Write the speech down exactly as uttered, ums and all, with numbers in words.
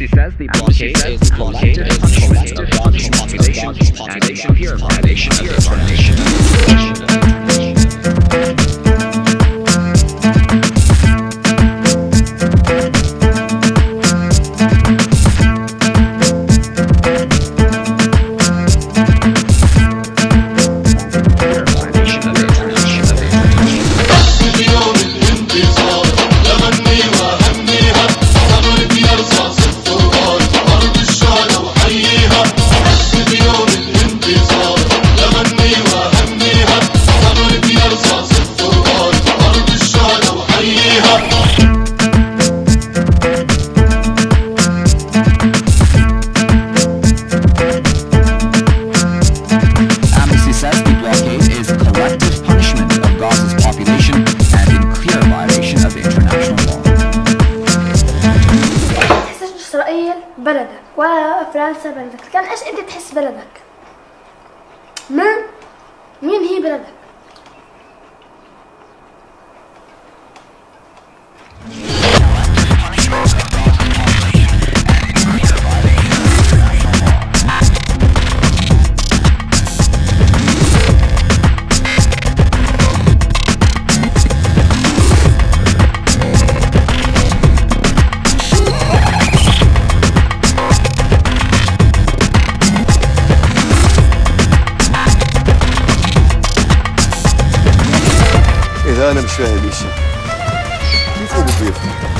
She says the blockade is the blockade is the population population here population here بلدك ولا فرنسا بلدك، كان ايش انت تحس بلدك؟ من مين هي بلدك؟ أنا مش فاهم إيش كيف هو بيطير.